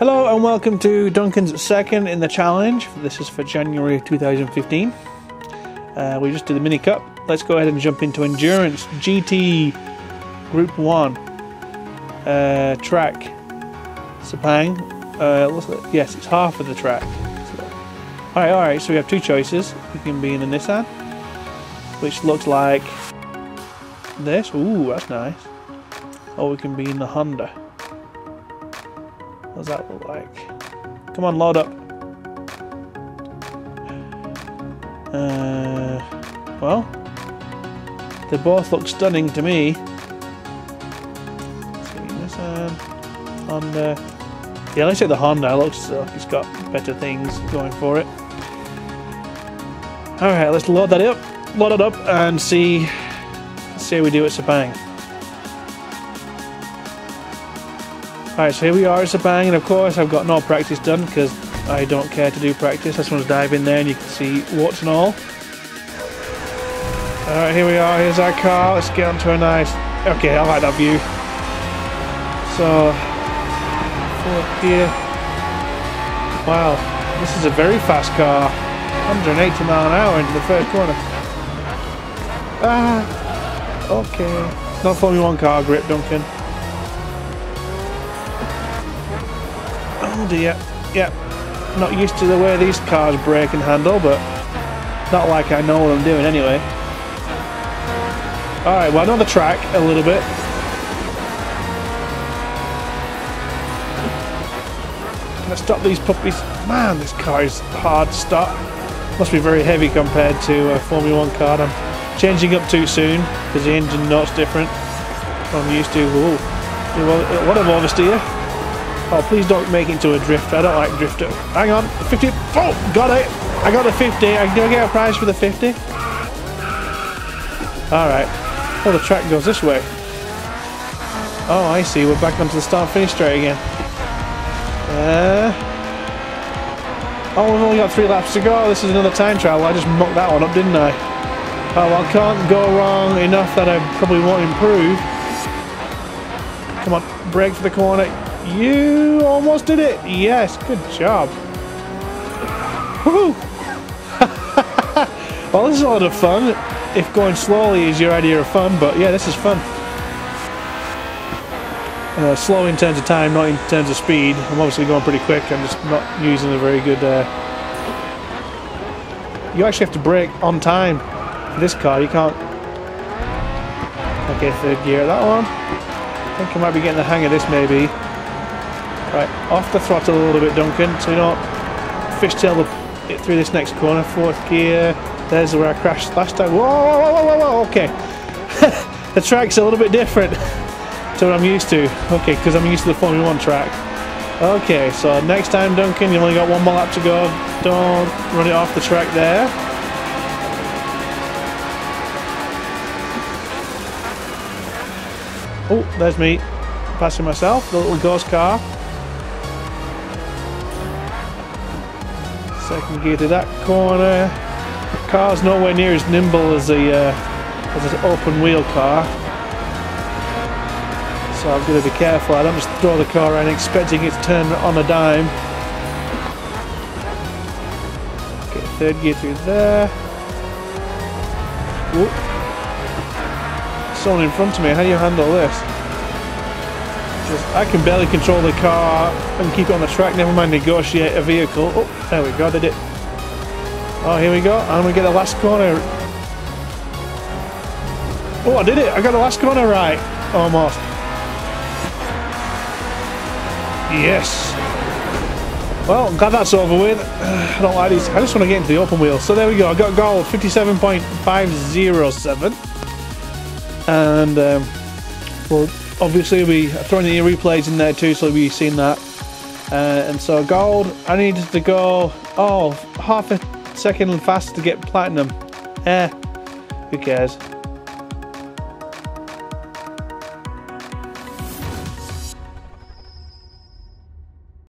Hello and welcome to Duncan's second in the challenge. This is for January 2015. We just did the mini cup. Let's go ahead and jump into endurance GT Group 1 track Sepang. Yes, it's half of the track. So, all right. So we have two choices. We can be in a Nissan, which looks like this. Ooh, that's nice. Or we can be in the Honda. What does that look like? Come on, load up. Well, they both look stunning to me. Let's see, Nissan, Honda. Yeah, let's say the Honda looks like it's got better things going for it. All right, let's load that up, and see how we do at Sepang. Alright, so here we are at Sepang, and of course I've got no practice done because I don't care to do practice. I just want to dive in there and you can see what's and all. Alright, here we are, here's our car. Let's get onto a nice... Okay, I like that view. So, pull up here. Wow, this is a very fast car. 180 mile an hour into the first corner. Ah, okay. It's not Formula 1 car grip, Duncan. Oh dear, yep, not used to the way these cars brake and handle, but not like I know what I'm doing anyway. Alright, well I know the track a little bit. Can I stop these puppies? Man, this car is hard to stop. Must be very heavy compared to a Formula 1 car. I'm changing up too soon, because the engine note's different. I'm used to, ooh, what an oversteer. Oh, please don't make it into a drift. I don't like drifter. Hang on, 50. Oh, got it. I got the 50. I can get a prize for the 50. All right. Oh, the track goes this way. Oh, I see. We're back onto the start-finish straight again. Oh, we've only got 3 laps to go. This is another time trial. I just mucked that one up, didn't I? Oh, well, I can't go wrong enough that I probably won't improve. Come on, brake for the corner. You almost did it! Yes, good job. Woohoo! Well, this is a lot of fun. If going slowly is your idea of fun, but yeah, this is fun. Slow in terms of time, not in terms of speed. I'm obviously going pretty quick. I'm just not using a very good... You actually have to brake on time for this car. You can't... Okay, 3rd gear, that one. I think I might be getting the hang of this, maybe. Right, off the throttle a little bit, Duncan, so you don't fishtail it through this next corner. 4th gear, there's where I crashed last time. Whoa, whoa, whoa, whoa, whoa, okay. The track's a little bit different to what I'm used to. Okay, because I'm used to the Formula 1 track. Okay, so next time, Duncan, you've only got 1 more lap to go. Don't run it off the track there. Oh, there's me passing myself, the little ghost car. 2nd gear to that corner. The car's nowhere near as nimble as the as an open wheel car, so I've got to be careful. I don't just throw the car around expecting it to turn on a dime. Okay, 3rd gear through there. Whoop. Someone in front of me. How do you handle this? I can barely control the car and keep it on the track, never mind negotiate a vehicle. Oh, there we go, did it. Oh, here we go, and we get the last corner. Oh, I did it, I got the last corner right, almost. Yes. Well, I'm glad that's over with. I don't like these, I just want to get into the open wheel. So there we go, I got goal, 57.507. And, well, obviously we throwing the replays in there too, so we will be seeing that. And so gold, I needed to go, oh, half a second fast to get platinum. Who cares?